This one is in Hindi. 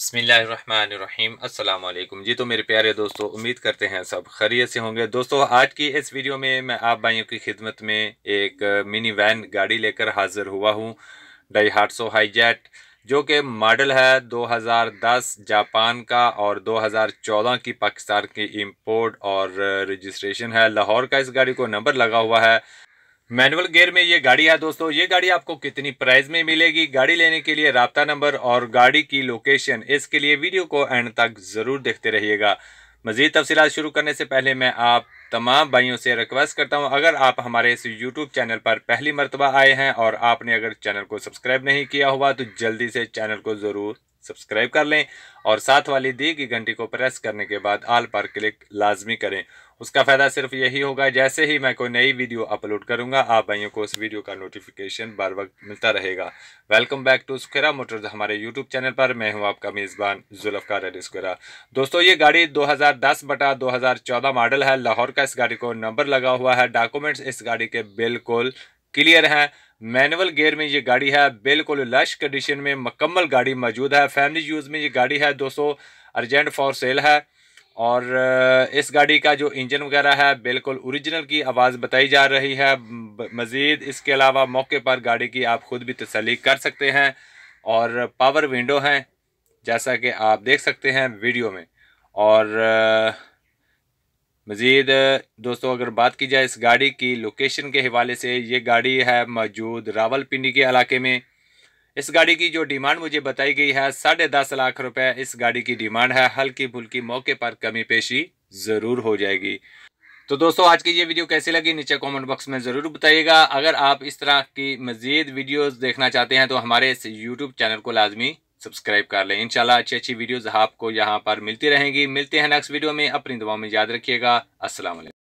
बिस्मिल्लाहिर्रहमानिर्रहीम अस्सलाम वालेकुम जी। तो मेरे प्यारे दोस्तों, उम्मीद करते हैं सब खैरियत से होंगे। दोस्तों, आज की इस वीडियो में मैं आप भाइयों की खिदमत में एक मिनी वैन गाड़ी लेकर हाजिर हुआ हूँ, डाइहाट्सू हाईजेट, जो कि मॉडल है 2010 जापान का और 2014 की पाकिस्तान की इम्पोर्ट और रजिस्ट्रेशन है लाहौर का। इस गाड़ी को नंबर लगा हुआ है। मैनुअल गियर में ये गाड़ी है। दोस्तों, ये गाड़ी आपको कितनी प्राइस में मिलेगी, गाड़ी लेने के लिए राब्ता नंबर और गाड़ी की लोकेशन, इसके लिए वीडियो को एंड तक ज़रूर देखते रहिएगा। मज़ीद तफसीलात शुरू करने से पहले मैं आप तमाम भाइयों से रिक्वेस्ट करता हूं, अगर आप हमारे इस यूट्यूब चैनल पर पहली मरतबा आए हैं और आपने अगर चैनल को सब्सक्राइब नहीं किया हुआ तो जल्दी से चैनल को ज़रूर सब्सक्राइब कर लें और साथ वाली दी गई घंटी को प्रेस करने के बाद आल पर क्लिक लाजमी करें। उसका फ़ायदा सिर्फ यही होगा, जैसे ही मैं कोई नई वीडियो अपलोड करूंगा आप भाइयों को उस वीडियो का नोटिफिकेशन बार वक्त मिलता रहेगा। Welcome back to Sukhera motors, हमारे यूट्यूब चैनल पर मैं हूं आपका मेज़बान जुल्फ़िकार सुखेरा। दोस्तों, ये गाड़ी 2010/2014 मॉडल है लाहौर का। इस गाड़ी को नंबर लगा हुआ है। डॉक्यूमेंट्स इस गाड़ी के बिल्कुल क्लियर है। मैनुअल गियर में ये गाड़ी है। बिल्कुल लश कंडीशन में मुकम्मल गाड़ी मौजूद है। फैमिली यूज़ में ये गाड़ी है। 200 अर्जेंट फॉर सेल है। और इस गाड़ी का जो इंजन वगैरह है बिल्कुल ओरिजिनल की आवाज़ बताई जा रही है। मज़ीद इसके अलावा मौके पर गाड़ी की आप ख़ुद भी तसल्ली कर सकते हैं। और पावर विंडो हैं जैसा कि आप देख सकते हैं वीडियो में। और मज़ीद दोस्तों, अगर बात की जाए इस गाड़ी की लोकेशन के हवाले से, ये गाड़ी है मौजूद रावलपिंडी के इलाके में। इस गाड़ी की जो डिमांड मुझे बताई गई है 10.5 लाख रुपए इस गाड़ी की डिमांड है। हल्की फुल्की मौके पर कमी पेशी ज़रूर हो जाएगी। तो दोस्तों, आज की ये वीडियो कैसी लगी नीचे कमेंट बॉक्स में ज़रूर बताइएगा। अगर आप इस तरह की मज़ीद वीडियोज़ देखना चाहते हैं तो हमारे इस यूट्यूब चैनल को लाजमी सब्सक्राइब कर लें। इंशाल्लाह अच्छी वीडियोस आपको यहाँ पर मिलती रहेंगी। मिलते हैं नेक्स्ट वीडियो में। अपनी दुआओं में याद रखिएगा। अस्सलाम वालेकुम।